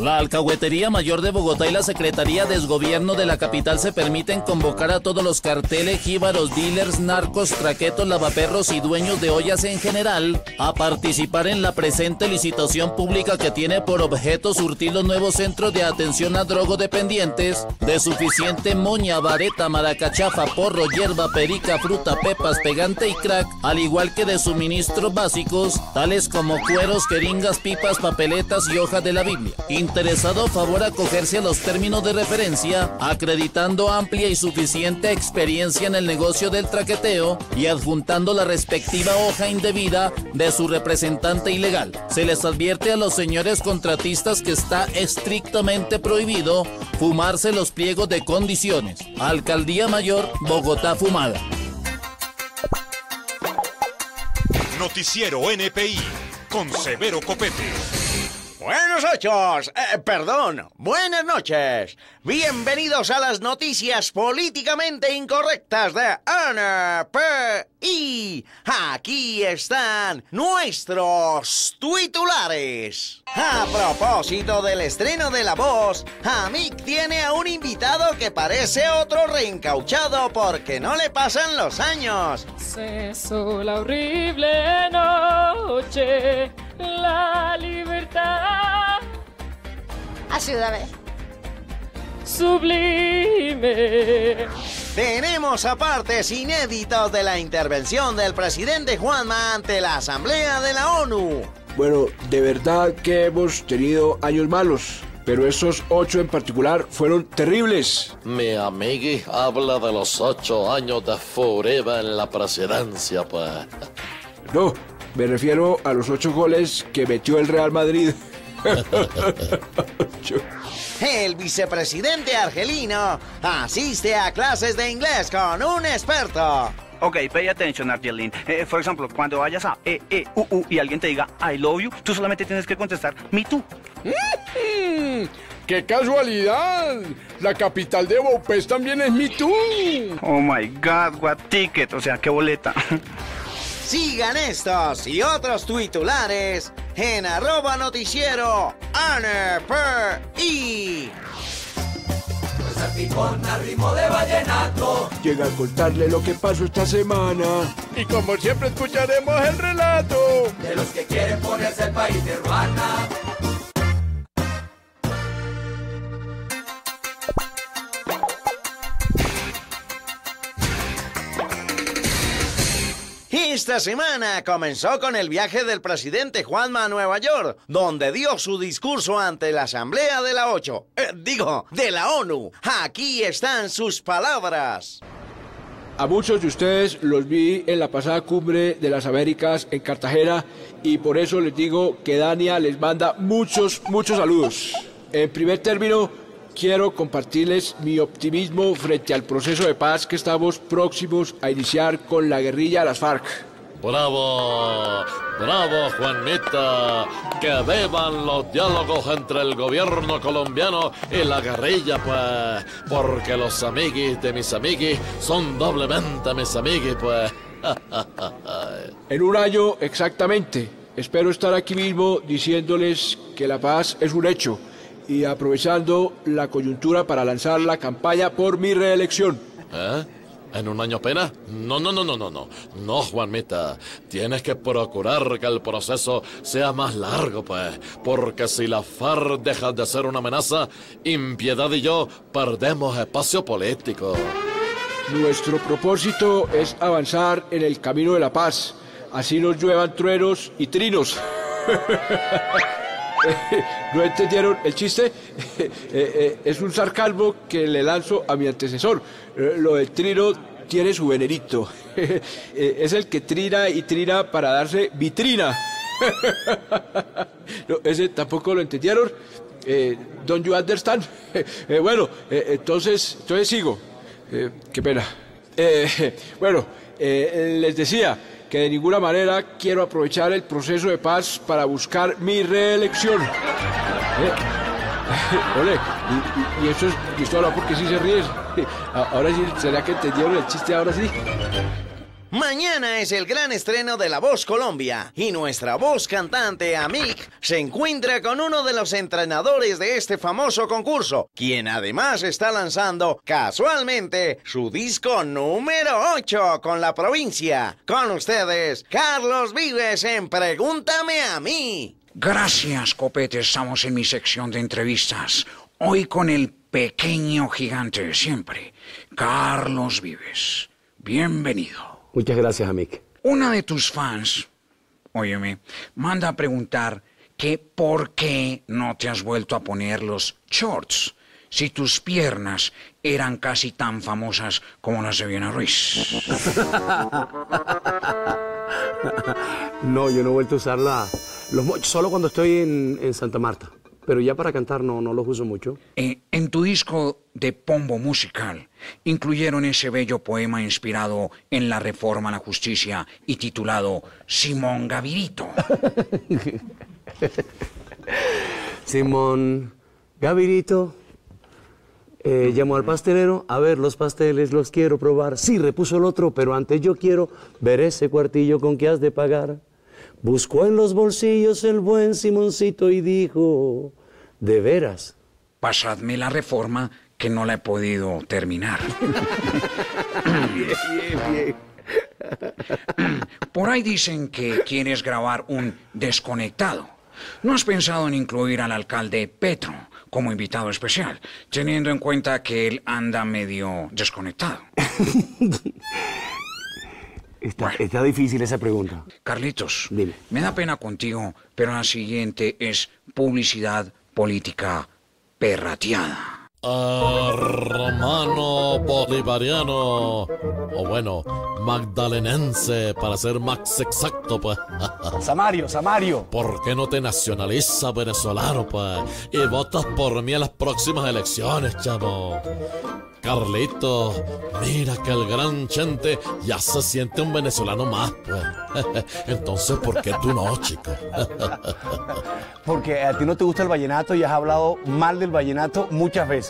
La Alcahuetería Mayor de Bogotá y la Secretaría de Desgobierno de la capital se permiten convocar a todos los carteles, jíbaros, dealers, narcos, traquetos, lavaperros y dueños de ollas en general a participar en la presente licitación pública que tiene por objeto surtir los nuevos centros de atención a drogodependientes de suficiente moña, vareta, maracachafa, porro, hierba, perica, fruta, pepas, pegante y crack, al igual que de suministros básicos tales como cueros, queringas, pipas, papeletas y hojas de la Biblia. Interesado, favor acogerse a los términos de referencia, acreditando amplia y suficiente experiencia en el negocio del traqueteo y adjuntando la respectiva hoja indebida de su representante ilegal. Se les advierte a los señores contratistas que está estrictamente prohibido fumarse los pliegos de condiciones. Alcaldía Mayor, Bogotá fumada. Noticiero NPI, con Severo Copete. Buenas noches. Bienvenidos a las noticias políticamente incorrectas de NPI. Aquí están nuestros titulares. A propósito del estreno de La Voz, Amic tiene a un invitado que parece otro reencauchado porque no le pasan los años. Cesó la horrible noche, la libertad. Ayúdame. Sublime. Tenemos apartes inéditos de la intervención del presidente Juanma ante la Asamblea de la ONU. Bueno, de verdad que hemos tenido años malos, pero esos 8 en particular fueron terribles. Mi amigui habla de los 8 años de Fureba en la presidencia, pues. No, me refiero a los 8 goles que metió el Real Madrid. El vicepresidente argelino asiste a clases de inglés con un experto. Ok, pay attention, Argelín. Por ejemplo, cuando vayas a EU y alguien te diga I love you, tú solamente tienes que contestar me too. ¡Qué casualidad! La capital de Bopés también es me too. Oh my God, what ticket, o sea, qué boleta. Sigan estos y otros titulares en @noticiero NPI. Salpicón a ritmo de vallenato llega a contarle lo que pasó esta semana. Y como siempre escucharemos el relato de los que quieren ponerse el país de ruana. Esta semana comenzó con el viaje del presidente Juanma a Nueva York, donde dio su discurso ante la Asamblea de la ONU. Aquí están sus palabras. A muchos de ustedes los vi en la pasada cumbre de las Américas en Cartagena y por eso les digo que Dania les manda muchos saludos. En primer término, quiero compartirles mi optimismo frente al proceso de paz que estamos próximos a iniciar con la guerrilla de las FARC. ¡Bravo! ¡Bravo, Juanita! ¡Que beban los diálogos entre el gobierno colombiano y la guerrilla, pues! Porque los amiguis de mis amiguis son doblemente mis amiguis, pues. En un año exactamente, espero estar aquí mismo diciéndoles que la paz es un hecho y aprovechando la coyuntura para lanzar la campaña por mi reelección. ¿Eh? ¿En un año apenas? No. No, Juanmita. Tienes que procurar que el proceso sea más largo, pues. Porque si la FARC deja de ser una amenaza, Impiedad y yo perdemos espacio político. Nuestro propósito es avanzar en el camino de la paz. Así nos lluevan truenos y trinos. ¿No entendieron el chiste? Es un sarcasmo que le lanzo a mi antecesor. Lo de trino tiene su venerito. Es el que trina y trina para darse vitrina. No, ese tampoco lo entendieron. ¿Don't you understand? Bueno, entonces sigo. Qué pena. Les decía que de ninguna manera quiero aprovechar el proceso de paz para buscar mi reelección. Ole, y eso es Cristóbal, porque sí se ríe. Ahora sí, ¿será que entendieron el chiste ahora sí? Mañana es el gran estreno de La Voz Colombia y nuestra voz cantante Amik se encuentra con uno de los entrenadores de este famoso concurso, quien además está lanzando casualmente su disco número 8 con la provincia. Con ustedes, Carlos Vives en Pregúntame a mí. Gracias, Copete. Estamos en mi sección de entrevistas. Hoy con el pequeño gigante de siempre, Carlos Vives. Bienvenido. Muchas gracias, Amik. Una de tus fans, óyeme, manda a preguntar que por qué no te has vuelto a poner los shorts si tus piernas eran casi tan famosas como las de Viviana Ruiz. No, yo no he vuelto a usar los mochos, solo cuando estoy en Santa Marta. Pero ya para cantar no los uso mucho. En tu disco de Pombo Musical incluyeron ese bello poema inspirado en la reforma a la justicia y titulado Simón Gavirito. Simón Gavirito llamó al pastelero, a ver, los pasteles los quiero probar. Sí, repuso el otro, pero antes yo quiero ver ese cuartillo con que has de pagar. Buscó en los bolsillos el buen Simoncito y dijo, de veras, pasadme la reforma que no la he podido terminar. Bien. Por ahí dicen que quieres grabar un desconectado. ¿No has pensado en incluir al alcalde Petro como invitado especial, teniendo en cuenta que él anda medio desconectado? Está difícil esa pregunta. Carlitos, dime. Me da pena contigo, pero la siguiente es publicidad política perrateada. Romano bolivariano, o bueno, magdalenense, para ser más exacto, pues. Samario. ¿Por qué no te nacionaliza venezolano, pues? Y votas por mí en las próximas elecciones, chamo. Carlito, mira que el gran Chente ya se siente un venezolano más, pues. Entonces, ¿por qué tú no, chico? Porque a ti no te gusta el vallenato y has hablado mal del vallenato muchas veces.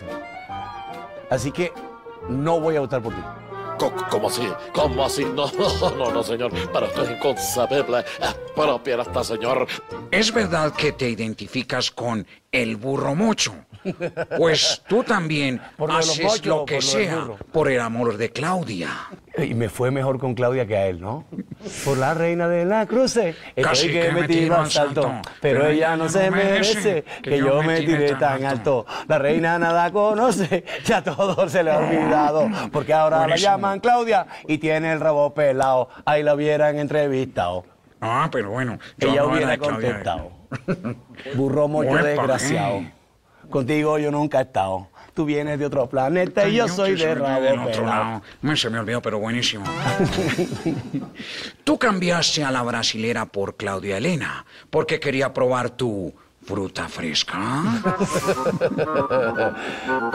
Así que no voy a votar por ti. ¿Cómo así? ¿Cómo así? No, señor. Para esto es inconcebible. Es propia de esta señor. ¿Es verdad que te identificas con el burro mocho? Pues tú también haces lo que sea por el amor de Claudia. Y me fue mejor con Claudia que a él, ¿no? Por la reina de la cruce. Casi que me tiró al salto. Pero ella no se merece que yo me tiré tan alto. La reina nada conoce, ya todo se le ha olvidado. Porque ahora la llaman Claudia y tiene el rabo pelado. Ahí la hubieran entrevistado. Ah, pero bueno. Ella hubiera contestado. Burro mocho desgraciado. Contigo yo nunca he estado. Tú vienes de otro planeta y yo soy de otro lado. Se me olvidó, pero buenísimo. Tú cambiaste a la brasilera por Claudia Elena porque quería probar tu fruta fresca.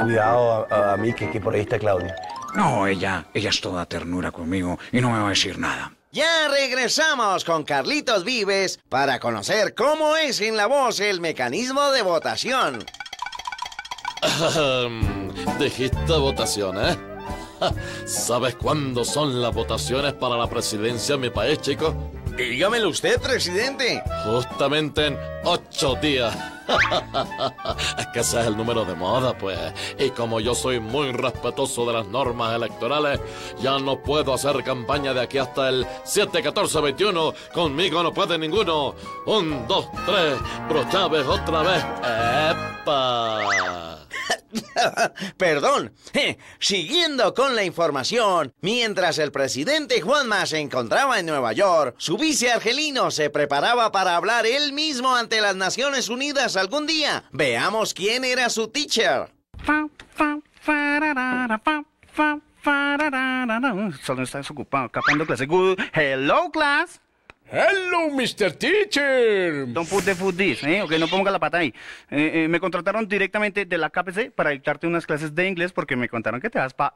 Cuidado a mí que por ahí está Claudia. No, ella es toda ternura conmigo y no me va a decir nada. Ya regresamos con Carlitos Vives para conocer cómo es en La Voz el mecanismo de votación. Dijiste votación, ¿eh? ¿Sabes cuándo son las votaciones para la presidencia de mi país, chicos? Dígamelo usted, presidente. Justamente en 8 días. Es que ese es el número de moda, pues. Y como yo soy muy respetuoso de las normas electorales, ya no puedo hacer campaña de aquí hasta el 7-14-21. Conmigo no puede ninguno. 1, 2, 3. Pro Chávez otra vez. ¡Epa! Perdón. Siguiendo con la información, mientras el presidente Juanma se encontraba en Nueva York, su viceargelino se preparaba para hablar él mismo ante las Naciones Unidas algún día. Veamos quién era su teacher. Solo está desocupado, capando clase. Good. Hello, class. Hello, Mr. Teacher. Don't put the food this, ¿eh? Ok, no ponga la pata ahí. Me contrataron directamente de la KPC para dictarte unas clases de inglés porque me contaron que te vas pa'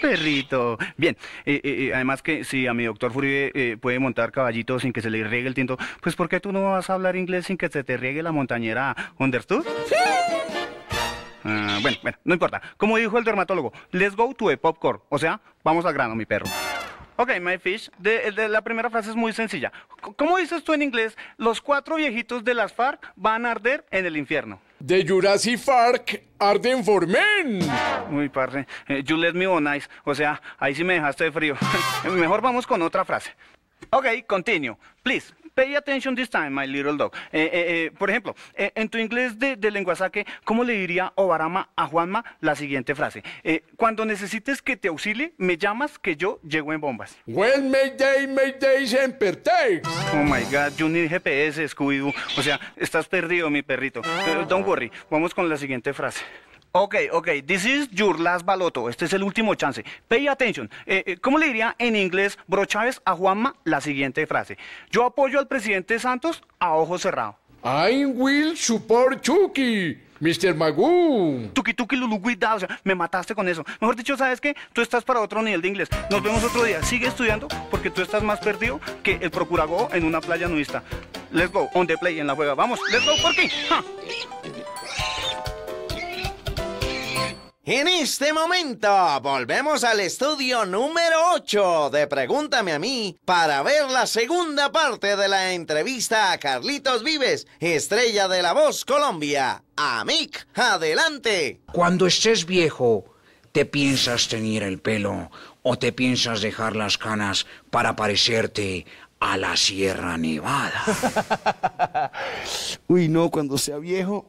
perrito. Bien, además que si a mi doctor Furibe puede montar caballito sin que se le riegue el tinto, pues ¿por qué tú no vas a hablar inglés sin que se te riegue la montañera? ¿Understood? Sí. Bueno, no importa. Como dijo el dermatólogo, let's go to the popcorn. O sea, vamos al grano, mi perro. Ok, my fish. La primera frase es muy sencilla. ¿Cómo dices tú en inglés? Los cuatro viejitos de las FARC van a arder en el infierno. The Jurassic FARC arden for men. Muy parre. You let me on ice. O sea, ahí sí me dejaste de frío. Mejor vamos con otra frase. Ok, continue. Please, pay attention this time, my little dog. Por ejemplo, en tu inglés de lenguasaque, ¿cómo le diría Obarama a Juanma la siguiente frase? Cuando necesites que te auxilie, me llamas que yo llego en bombas. Well, Mayday, Semper Tex. Oh my God, you need GPS, Scooby-Doo. O sea, estás perdido, mi perrito. Don't worry, vamos con la siguiente frase. Ok, this is your last baloto, este es el último chance. Pay attention. ¿Cómo le diría en inglés Bro Chávez a Juanma la siguiente frase? Yo apoyo al presidente Santos a ojo cerrado. I will support Chucky, Mr. Magoo. Tuki luluguida, o sea, me mataste con eso. Mejor dicho, ¿sabes qué? Tú estás para otro nivel de inglés. Nos vemos otro día, sigue estudiando porque tú estás más perdido que el procuragó en una playa nudista. Let's go, on the play, en la juega, vamos, let's go, por aquí. En este momento, volvemos al estudio número 8 de Pregúntame a mí para ver la segunda parte de la entrevista a Carlitos Vives, estrella de La Voz Colombia. Amic, adelante. Cuando estés viejo, ¿te piensas teñir el pelo o te piensas dejar las canas para parecerte a la Sierra Nevada? Uy, no, cuando sea viejo,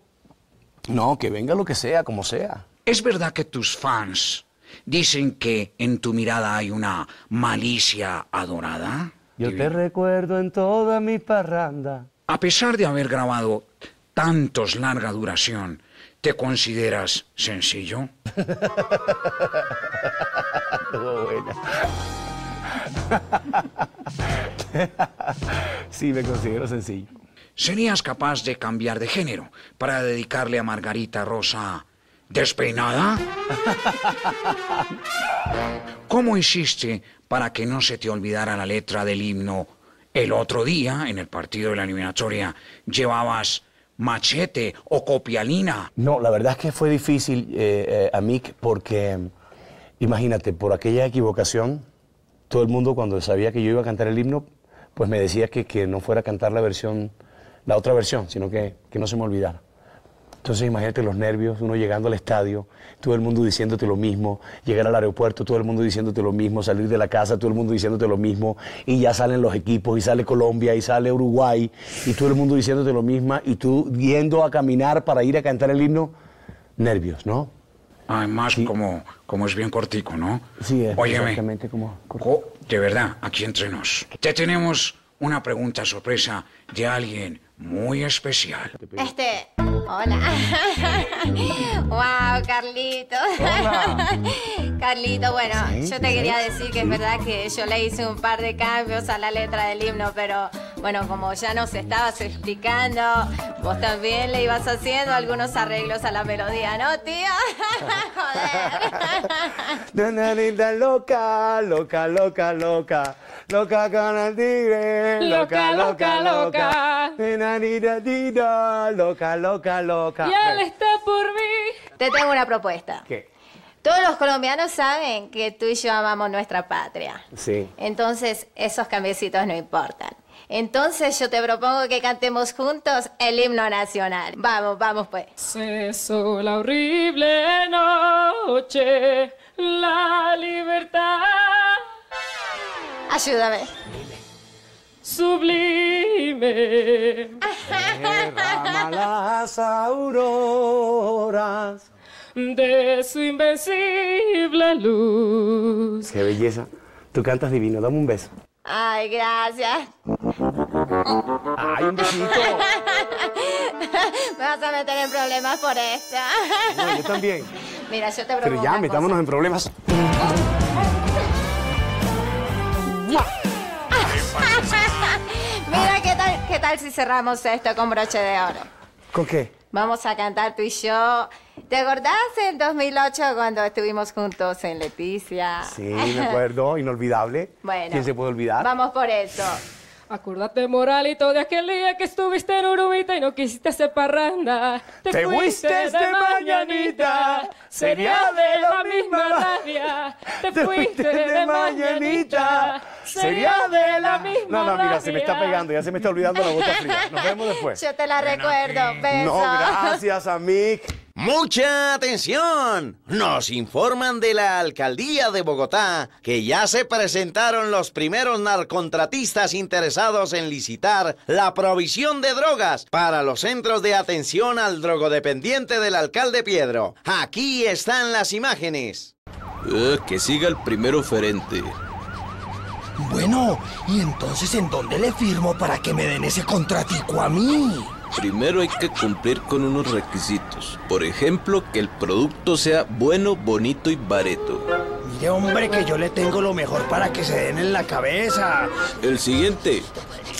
no, que venga lo que sea, como sea. ¿Es verdad que tus fans dicen que en tu mirada hay una malicia adorada? Yo te recuerdo en toda mi parranda. A pesar de haber grabado tantos larga duración, ¿te consideras sencillo? Oh, buena. Sí, me considero sencillo. ¿Serías capaz de cambiar de género para dedicarle a Margarita Rosa despeinada? ¿Cómo hiciste para que no se te olvidara la letra del himno? El otro día, en el partido de la eliminatoria, llevabas machete o copialina. No, la verdad es que fue difícil, Amic, porque, imagínate, por aquella equivocación, todo el mundo cuando sabía que yo iba a cantar el himno, pues me decía que no fuera a cantar la otra versión, sino que no se me olvidara. Entonces imagínate los nervios, uno llegando al estadio, todo el mundo diciéndote lo mismo, llegar al aeropuerto, todo el mundo diciéndote lo mismo, salir de la casa, todo el mundo diciéndote lo mismo, y ya salen los equipos, y sale Colombia, y sale Uruguay, y todo el mundo diciéndote lo mismo, y tú yendo a caminar para ir a cantar el himno, nervios, ¿no? Además, sí. como es bien cortico, ¿no? Sí, es exactamente como cortico. De verdad, aquí entre nos. Te tenemos una pregunta sorpresa de alguien muy especial. Hola. Wow, Carlito. Hola. Carlito, bueno, sí, yo te quería decir que es verdad que yo le hice un par de cambios a la letra del himno, pero bueno, como ya nos estabas explicando, vos también le ibas haciendo algunos arreglos a la melodía, ¿no, tío? Joder. Nanita loca. Loca con el tigre, loca. Loca. Y él está por mí. Te tengo una propuesta. ¿Qué? Todos los colombianos saben que tú y yo amamos nuestra patria. Sí. Entonces, esos cambiecitos no importan. Entonces, yo te propongo que cantemos juntos el himno nacional. Vamos pues. Cesó la horrible noche, la libertad. Ayúdame. Sublime. Derrama las auroras de su invencible luz. Qué belleza. Tú cantas divino. Dame un beso. Ay, gracias. Ay, un besito. Me vas a meter en problemas por esto. No, yo también. Mira, yo te propongo. Pero ya, metámonos en problemas. Mira, ¿qué tal si cerramos esto con broche de oro? ¿Con qué? Vamos a cantar tú y yo. ¿Te acordás en 2008 cuando estuvimos juntos en Leticia? Sí, me acuerdo, inolvidable. Bueno. ¿Quién se puede olvidar? Vamos por eso. Acordate, Moralito, de aquel día que estuviste en Urumita y no quisiste hacer parranda. Te fuiste de mañanita, sería de la misma rabia. Te fuiste de mañanita, sería de la misma rabia. No, mira, se me está pegando, ya se me está olvidando la gota fría. Nos vemos después. Yo te la recuerdo, beso. No, gracias, amic. ¡Mucha atención! Nos informan de la Alcaldía de Bogotá que ya se presentaron los primeros narcocontratistas interesados en licitar la provisión de drogas para los centros de atención al drogodependiente del alcalde Piedro. Aquí están las imágenes. Que siga el primer oferente. Bueno, ¿y entonces en dónde le firmo para que me den ese contratico a mí? Primero hay que cumplir con unos requisitos. Por ejemplo, que el producto sea bueno, bonito y barato. Mire, hombre, que yo le tengo lo mejor para que se den en la cabeza. El siguiente.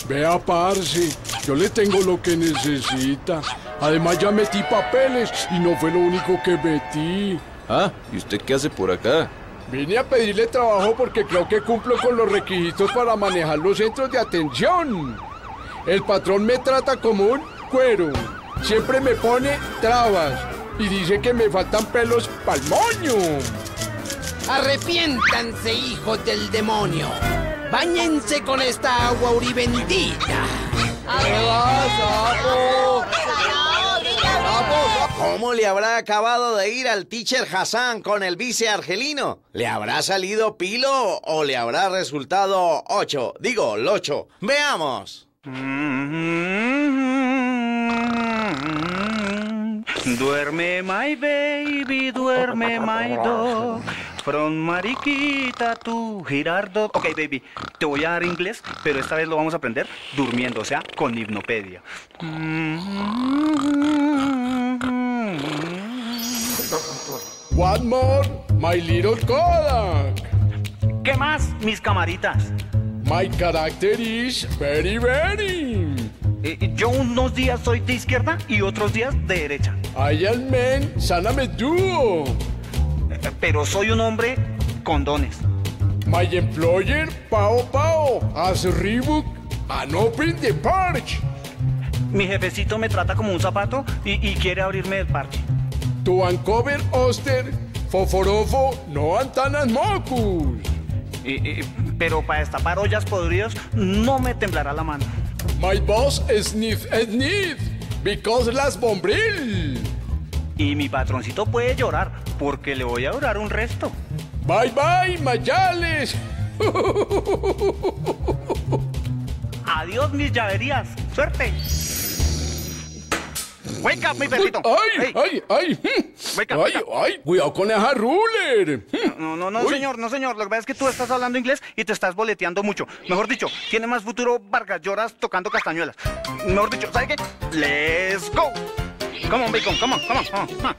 Vea, parce, yo le tengo lo que necesita. Además, ya metí papeles y no fue lo único que metí. Ah, ¿y usted qué hace por acá? Vine a pedirle trabajo porque creo que cumplo con los requisitos para manejar los centros de atención. El patrón me trata como un cuero, siempre me pone trabas y dice que me faltan pelos pa'l moño. Arrepiéntanse, hijos del demonio. Báñense con esta agua uribendita. ¿Cómo le habrá acabado de ir al teacher Hassan con el vice argelino? ¿Le habrá salido pilo o le habrá resultado ocho? Digo, el ocho. Veamos. Duerme, my baby, duerme, my dog. From mariquita tu girardo. Ok, baby, te voy a dar inglés, pero esta vez lo vamos a aprender durmiendo, o sea, con hipnopedia. One more, my little Kodak. ¿Qué más, mis camaritas? My character is very, very. Yo unos días soy de izquierda y otros días de derecha. I am man, sálame tú. Pero soy un hombre con dones. My employer, Pao Pao, has rebook and open the parch. Mi jefecito me trata como un zapato y quiere abrirme el parche. To uncover Oster, Foforofo, no Antanas Mocus. Pero para destapar ollas podridas no me temblará la mano. My boss sniff, sniff, because las bombril. Y mi patroncito puede llorar, porque le voy a orar un resto. Bye bye, Mayales. Adiós, mis llaverías. Suerte. Wake up, mi perrito. Ay, ay, ay. Wake up, ay, ay. Cuidado con esa ruler. No, señor, no, señor. Lo que pasa es que tú estás hablando inglés y te estás boleteando mucho. Mejor dicho, tiene más futuro Vargas Lloras tocando castañuelas. Mejor dicho, ¿sabe qué? Let's go. Come on, bacon, come on, come on, come on.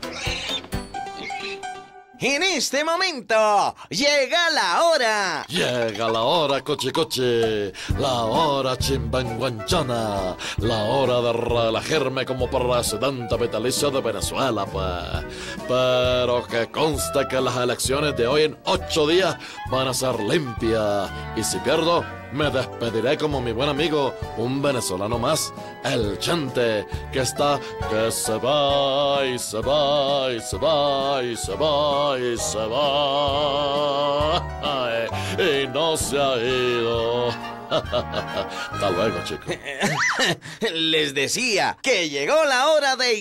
En este momento, llega la hora. Llega la hora, coche, coche. La hora chimbanguanchana. La hora de relajarme como para sedanta petalicia de Venezuela, pa. Pero que consta que las elecciones de hoy en 8 días van a ser limpias. Y si pierdo, me despediré como mi buen amigo, un venezolano más, el Chente, que está que se va y se va y se va y se va y se va y no se ha ido. Hasta luego, chicos. Les decía que llegó la hora de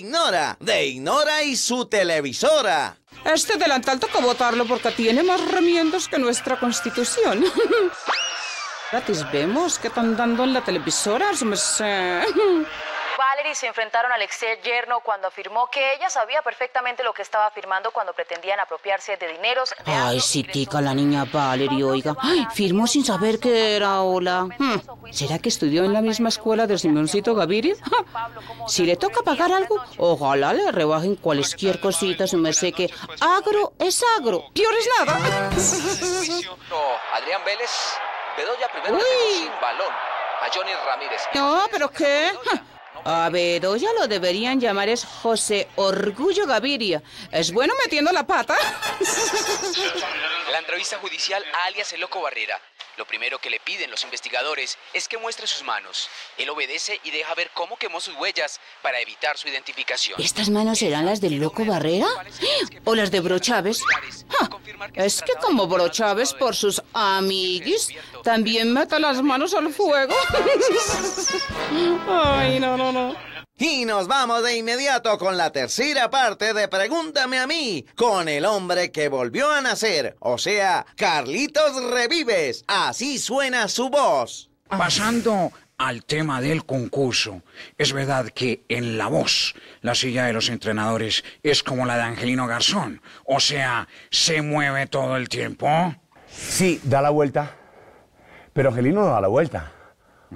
Ignora y su televisora. Este delantal toca votarlo porque tiene más remiendos que nuestra Constitución. Gratis vemos que están dando en la televisora, a su merced. Valerie se enfrentaron al ex yerno cuando afirmó que ella sabía perfectamente lo que estaba firmando cuando pretendían apropiarse de dineros. Ay, sí, tica la niña Valerie, oiga. Ay, firmó sin saber qué era, hola. ¿Será que estudió en la misma escuela de Simoncito Gaviria? Si le toca pagar algo, ojalá le rebajen cualquier cosita, su merced, que agro es agro, peor es nada. Adrián Vélez. Bedoya primero sin balón a Johnny Ramírez. No, ¿pero qué? A Bedoya lo deberían llamar es José Orgullo Gaviria. Es bueno metiendo la pata. La entrevista judicial a alias El Loco Barrera. Lo primero que le piden los investigadores es que muestre sus manos. Él obedece y deja ver cómo quemó sus huellas para evitar su identificación. ¿Estas manos serán las del loco Barrera? ¿O las de Brochávez? Es que como Brochávez por sus amiguis también mete las manos al fuego. Ay, no. Y nos vamos de inmediato con la tercera parte de Pregúntame a mí, con el hombre que volvió a nacer, o sea, Carlitos Revives, así suena su voz. Pasando al tema del concurso, es verdad que en La Voz, la silla de los entrenadores es como la de Angelino Garzón, o sea, se mueve todo el tiempo. Sí, da la vuelta, pero Angelino no da la vuelta.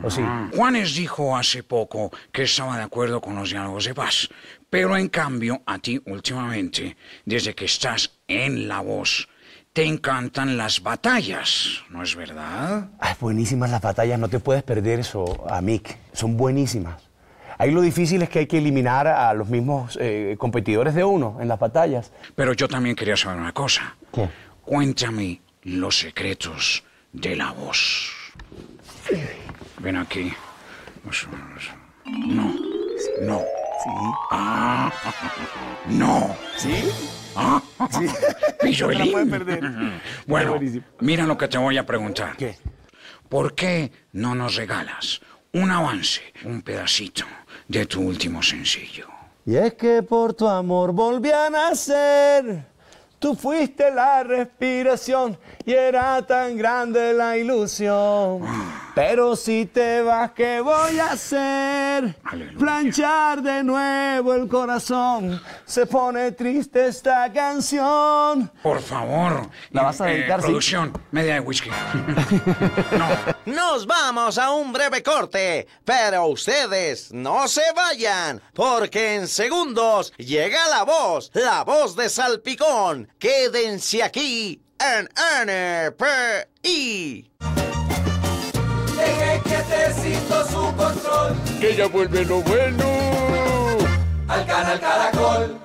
Sí. Juanes dijo hace poco que estaba de acuerdo con los diálogos de paz, pero en cambio a ti últimamente, desde que estás en La Voz, te encantan las batallas, ¿no es verdad? Ay, buenísimas las batallas, no te puedes perder eso, Amic, son buenísimas. Ahí lo difícil es que hay que eliminar a los mismos competidores de uno en las batallas. Pero yo también quería saber una cosa. ¿Qué? Cuéntame los secretos de La Voz. Ven aquí. No. No. ¿Sí? Ah. No. ¿Sí? Ah. ¿Sí? Pisolín. No la puedes perder. Bueno, mira lo que te voy a preguntar. ¿Qué? ¿Por qué no nos regalas un avance, un pedacito de tu último sencillo? Y es que por tu amor volví a nacer. Tú fuiste la respiración y era tan grande la ilusión. Pero si te vas, ¿qué voy a hacer? Aleluya. Planchar de nuevo el corazón. Se pone triste esta canción. Por favor. La vas a dedicar, producción, ¿sí? Media de whisky. No. Nos vamos a un breve corte, pero ustedes no se vayan, porque en segundos llega la voz de Salpicón. Quédense aquí en NPI. Deje que Tecito su control, que ya vuelve lo bueno al canal Caracol.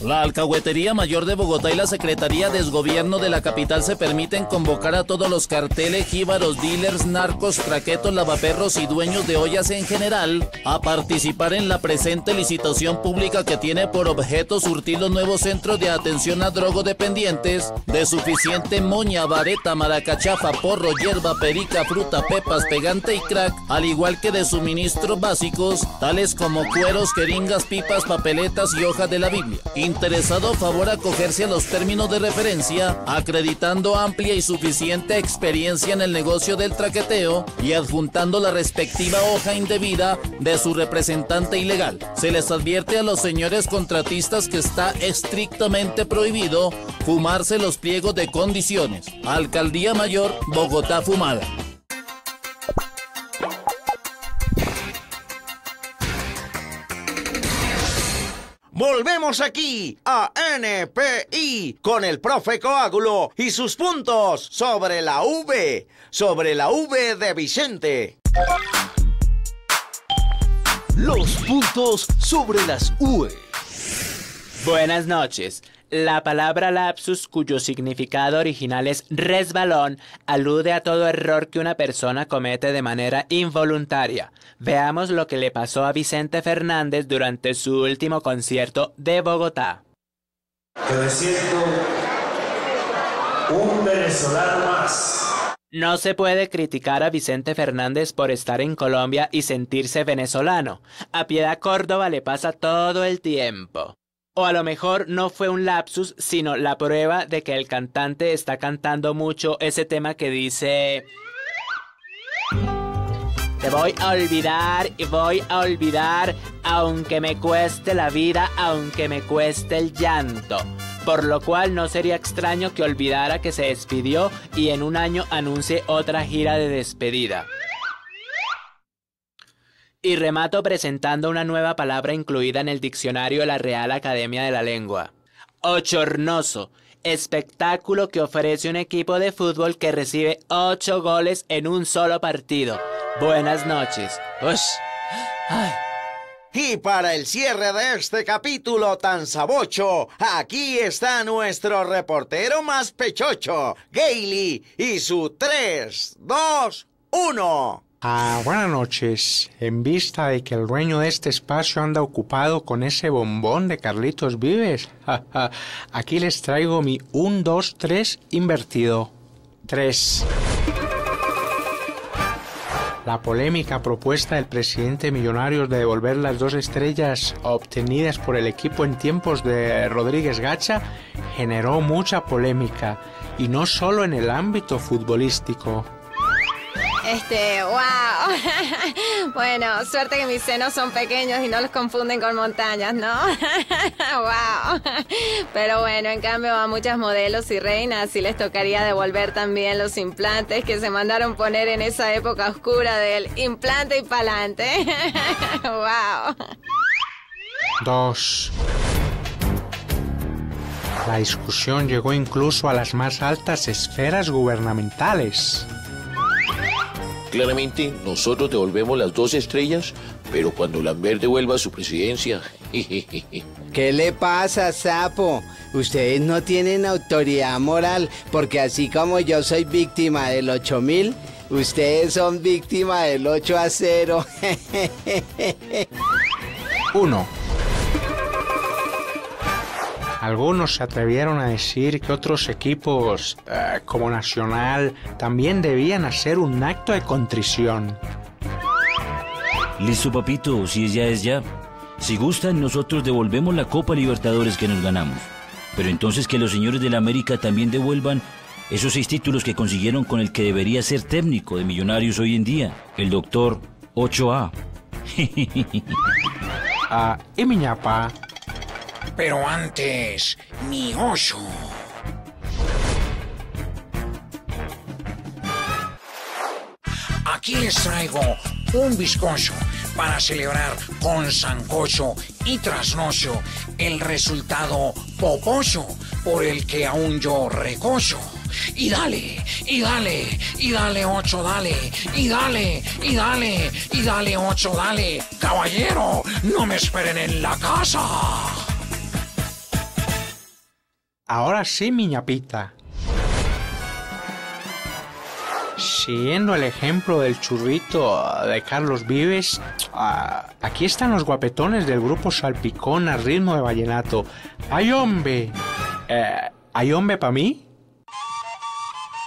La Alcahuetería Mayor de Bogotá y la Secretaría de Desgobierno de la capital se permiten convocar a todos los carteles, jíbaros, dealers, narcos, traquetos, lavaperros y dueños de ollas en general a participar en la presente licitación pública que tiene por objeto surtir los nuevos centros de atención a drogodependientes de suficiente moña, vareta, maracachafa, porro, hierba, perica, fruta, pepas, pegante y crack, al igual que de suministros básicos tales como cueros, jeringas, pipas, papeletas y hojas de la Biblia. Interesado, favor acogerse a los términos de referencia, acreditando amplia y suficiente experiencia en el negocio del traqueteo y adjuntando la respectiva hoja indebida de su representante ilegal. Se les advierte a los señores contratistas que está estrictamente prohibido fumarse los pliegos de condiciones. Alcaldía Mayor, Bogotá Fumada. Volvemos aquí a NPI con el profe Coágulo y sus puntos sobre la V de Vicente. Los puntos sobre las V. Buenas noches. La palabra lapsus, cuyo significado original es resbalón, alude a todo error que una persona comete de manera involuntaria. Veamos lo que le pasó a Vicente Fernández durante su último concierto de Bogotá. Yo me siento un venezolano más. No se puede criticar a Vicente Fernández por estar en Colombia y sentirse venezolano. A Piedad Córdoba le pasa todo el tiempo. O a lo mejor no fue un lapsus, sino la prueba de que el cantante está cantando mucho ese tema que dice... Te voy a olvidar y voy a olvidar, aunque me cueste la vida, aunque me cueste el llanto. Por lo cual no sería extraño que olvidara que se despidió y en un año anuncie otra gira de despedida. Y remato presentando una nueva palabra incluida en el diccionario de la Real Academia de la Lengua. Ochornoso, espectáculo que ofrece un equipo de fútbol que recibe 8 goles en un solo partido. Buenas noches. Ush. Ay, Y para el cierre de este capítulo tan sabocho, aquí está nuestro reportero más pechocho, Gailey, y su 3, 2, 1... buenas noches. En vista de que el dueño de este espacio anda ocupado con ese bombón de Carlitos Vives, aquí les traigo mi 1, 2, 3 invertido. 3. La polémica propuesta del presidente Millonarios de devolver las 2 estrellas obtenidas por el equipo en tiempos de Rodríguez Gacha generó mucha polémica, y no solo en el ámbito futbolístico. Wow. Bueno, suerte que mis senos son pequeños y no los confunden con montañas, ¿no? Wow. Pero bueno, en cambio a muchas modelos y reinas sí les tocaría devolver también los implantes que se mandaron poner en esa época oscura del implante y pa'lante. Wow. 2. La discusión llegó incluso a las más altas esferas gubernamentales. Claramente, nosotros devolvemos las 2 estrellas, pero cuando Lambert devuelva a su presidencia... ¿Qué le pasa, sapo? Ustedes no tienen autoridad moral, porque así como yo soy víctima del 8000, ustedes son víctima del 8-0. 1. Algunos se atrevieron a decir que otros equipos, como Nacional, también debían hacer un acto de contrición. Listo, papito, si es ya, es ya. Si gustan, nosotros devolvemos la Copa Libertadores que nos ganamos. Pero entonces que los señores de la América también devuelvan esos 6 títulos que consiguieron con el que debería ser técnico de Millonarios hoy en día, el doctor 8A. Y miñapa. Pero antes, mi oso. Aquí les traigo un bizcocho para celebrar con sancocho y trasnocho el resultado poposo por el que aún yo recocho. Y dale, y dale, y dale 8, dale, y dale, y dale, y dale 8, dale. Caballero, no me esperen en la casa. Ahora sí, mi ñapita. Siguiendo el ejemplo del churrito de Carlos Vives, aquí están los guapetones del grupo Salpicón al ritmo de vallenato. ¡Ay, hombre! ¿Ay, hombre pa' mí?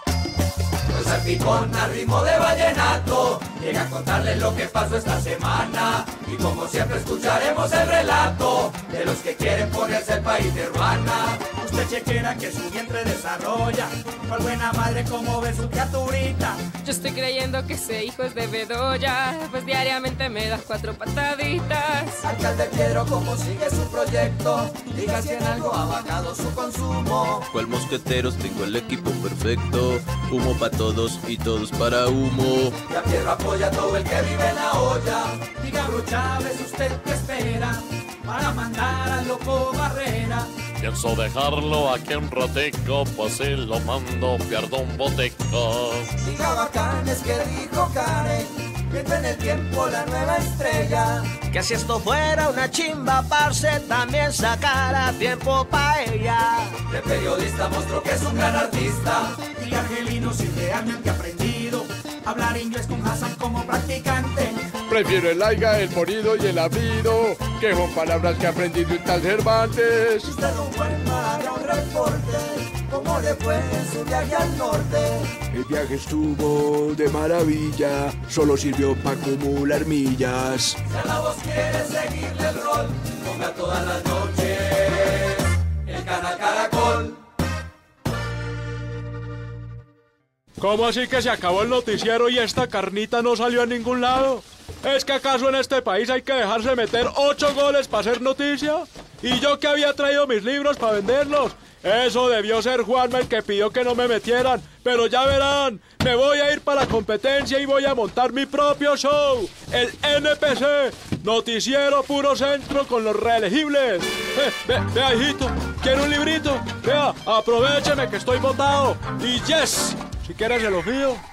Los Salpicón al ritmo de vallenato llega a contarles lo que pasó esta semana. Y como siempre escucharemos el relato de los que quieren ponerse el país de ruana. Usted chequera que su vientre desarrolla, por buena madre como ve su criaturita. Yo estoy creyendo que ese hijo es de Bedoya, pues diariamente me das 4 pataditas. Alcalde Piedro, ¿cómo sigue su proyecto? Diga si en algo ha bajado su consumo. Cual mosqueteros, tengo el equipo perfecto, humo para todos y todos para humo. Y a Piedro apoya a todo el que vive en la olla. Diga, Chávez, ¿usted qué espera para mandar al loco Barrera? Pienso dejarlo aquí un ratico, pues si lo mando pierdo un botico. Diga Bacanes que dijo Karen, viendo en el tiempo la nueva estrella. Que si esto fuera una chimba, parce, también sacara tiempo pa' ella. De periodista mostró que es un gran artista. Y argelinos y realmente aprendido, hablar inglés con Hassan como practicante. Prefiero el aiga, el morido y el habido, que son palabras que ha aprendido un tal Cervantes. Usted un buen mar, un reporte, ¿cómo le fue en su viaje al norte? El viaje estuvo de maravilla, solo sirvió para acumular millas. Si a La Voz quiere seguirle el rol, ponga todas las noches el canal Caracol. ¿Cómo así que se acabó el noticiero y esta carnita no salió a ningún lado? ¿Es que acaso en este país hay que dejarse meter 8 goles para hacer noticia? ¿Y yo que había traído mis libros para venderlos? Eso debió ser Juanma el que pidió que no me metieran, pero ya verán, me voy a ir para la competencia y voy a montar mi propio show, el NPC, Noticiero Puro Centro con los reelegibles. Vea, hijito, ¿quiere un librito? Vea, aprovecheme que estoy botado. Y yes, si quieres se los mío.